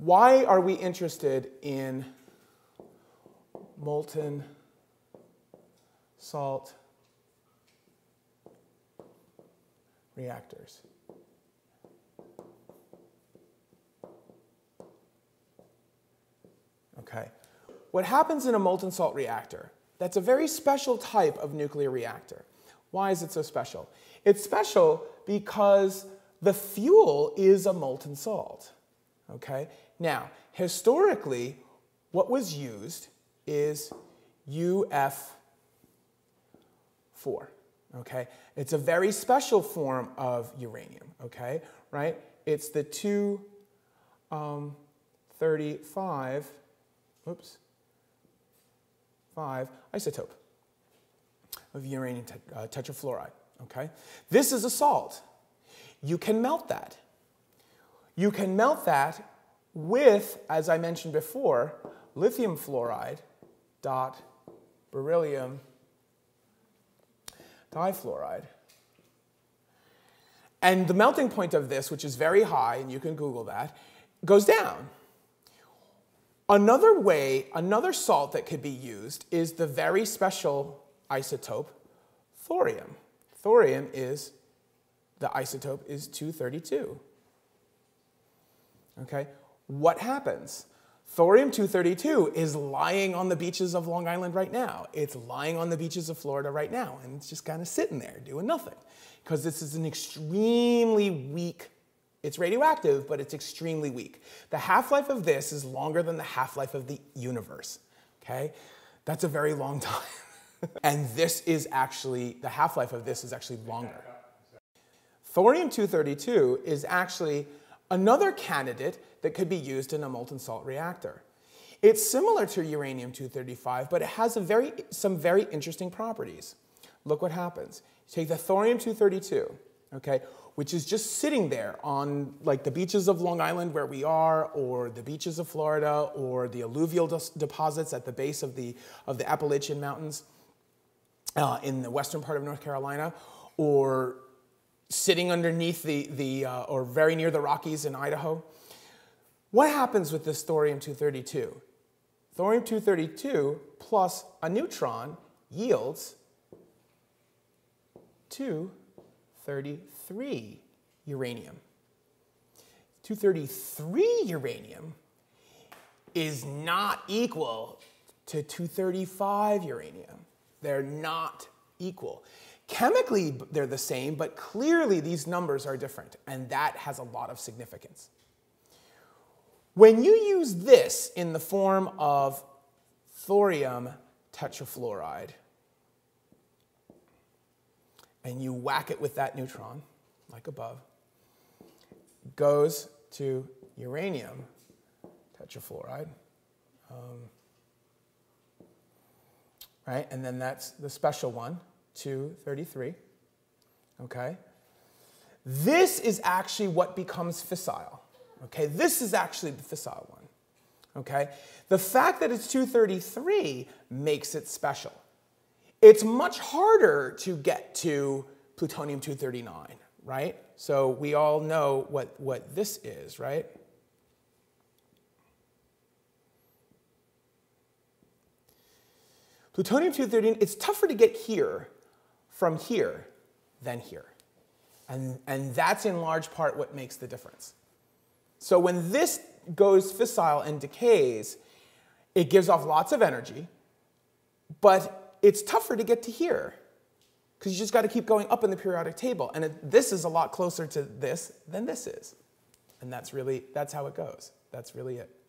Why are we interested in molten salt reactors? Okay. What happens in a molten salt reactor? That's a very special type of nuclear reactor. Why is it so special? It's special because the fuel is a molten salt. Okay? Now, historically, what was used is UF4. Okay? It's a very special form of uranium. Okay? Right? It's the 235 isotope of uranium tetrafluoride. Okay? This is a salt. You can melt that. You can melt that with, as I mentioned before, lithium fluoride dot beryllium difluoride. And the melting point of this, which is very high, and you can Google that, goes down. Another way, another salt that could be used is the very special isotope thorium. Thorium is, the isotope is 232. Okay, what happens? Thorium-232 is lying on the beaches of Long Island right now. It's lying on the beaches of Florida right now, and it's just kind of sitting there doing nothing because this is an extremely weak, it's radioactive, but it's extremely weak. The half-life of this is longer than the half-life of the universe, okay? That's a very long time. And this is actually, the half-life of this is actually longer. Thorium-232 is actually another candidate that could be used in a molten salt reactor. It's similar to uranium-235, but it has some very interesting properties. Look what happens. You take the thorium-232, okay, which is just sitting there on like the beaches of Long Island where we are, or the beaches of Florida, or the alluvial deposits at the base of the Appalachian Mountains in the western part of North Carolina, or sitting underneath or very near the Rockies in Idaho. What happens with this thorium-232? Thorium-232 plus a neutron yields 233 uranium. 233 uranium is not equal to 235 uranium. They're not equal. Chemically, they're the same, but clearly these numbers are different, and that has a lot of significance. When you use this in the form of thorium tetrafluoride, and you whack it with that neutron, like above, goes to uranium tetrafluoride, right? And then that's the special one. 233, okay? This is actually what becomes fissile, okay? This is actually the fissile one, okay? The fact that it's 233 makes it special. It's much harder to get to plutonium-239, right? So we all know what this is, right? Plutonium-239, it's tougher to get here from here than here. And that's in large part what makes the difference. So when this goes fissile and decays, it gives off lots of energy, but it's tougher to get to here because you just got to keep going up in the periodic table. And this is a lot closer to this than this is. And that's how it goes. That's really it.